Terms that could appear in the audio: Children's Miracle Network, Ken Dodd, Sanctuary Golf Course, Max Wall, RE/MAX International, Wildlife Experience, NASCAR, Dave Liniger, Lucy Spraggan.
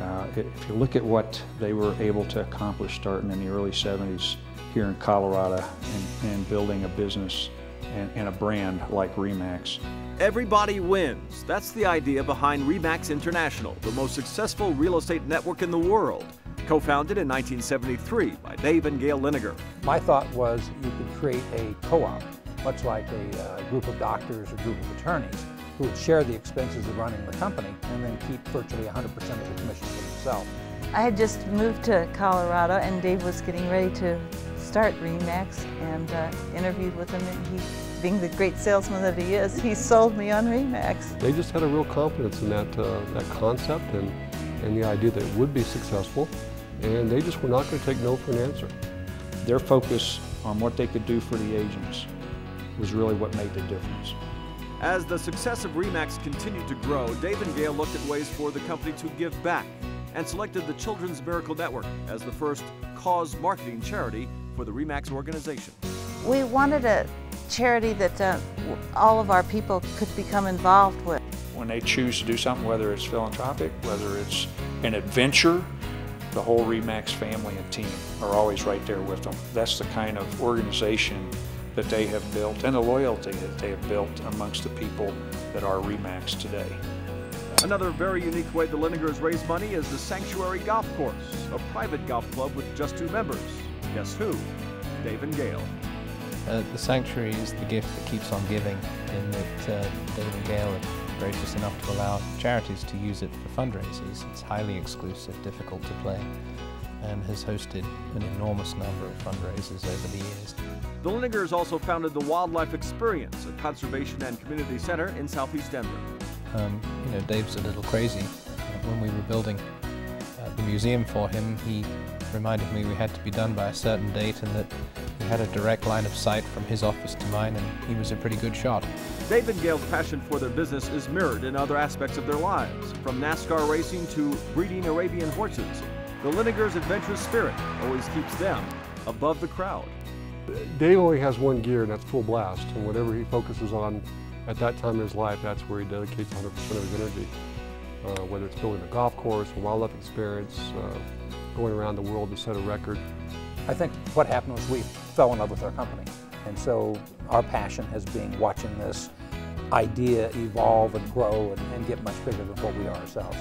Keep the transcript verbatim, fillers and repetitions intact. Uh, if you look at what they were able to accomplish starting in the early seventies here in Colorado and, and building a business and, and a brand like RE/MAX. Everybody wins. That's the idea behind RE/MAX International, the most successful real estate network in the world. Co-founded in nineteen seventy-three by Dave and Gail Liniger. My thought was you could create a co-op, much like a uh, group of doctors or group of attorneys, who would share the expenses of running the company and then keep virtually one hundred percent of the commission for themselves. I had just moved to Colorado and Dave was getting ready to start RE/MAX and uh, interviewed with him, and he, being the great salesman that he is, he sold me on RE/MAX. They just had a real confidence in that, uh, that concept and, and the idea that it would be successful, and they just were not going to take no for an answer. Their focus on what they could do for the agents was really what made the difference. As the success of RE/MAX continued to grow, Dave and Gail looked at ways for the company to give back and selected the Children's Miracle Network as the first cause marketing charity for the RE/MAX organization. We wanted a charity that uh, all of our people could become involved with. When they choose to do something, whether it's philanthropic, whether it's an adventure, the whole RE/MAX family and team are always right there with them. That's the kind of organization that they have built, and the loyalty that they have built amongst the people that are RE/MAX today. Another very unique way the Linigers raise money is the Sanctuary Golf Course, a private golf club with just two members. Guess who? Dave and Gail. Uh, the Sanctuary is the gift that keeps on giving, in that uh, Dave and Gail are gracious enough to allow charities to use it for fundraisers. It's highly exclusive, difficult to play, and has hosted an enormous number of fundraisers over the years. The Linigers also founded the Wildlife Experience, a conservation and community center in southeast Denver. Um, you know, Dave's a little crazy. When we were building uh, the museum for him, he reminded me we had to be done by a certain date and that we had a direct line of sight from his office to mine, and he was a pretty good shot. Dave and Gail's passion for their business is mirrored in other aspects of their lives, from NASCAR racing to breeding Arabian horses. The Linigers' adventurous spirit always keeps them above the crowd. Dave only has one gear, and that's full blast. And whatever he focuses on at that time in his life, that's where he dedicates one hundred percent of his energy. Uh, whether it's building a golf course, a wildlife experience, uh, going around the world to set a record. I think what happened was we fell in love with our company. And so our passion has been watching this idea evolve and grow and, and get much bigger than what we are ourselves.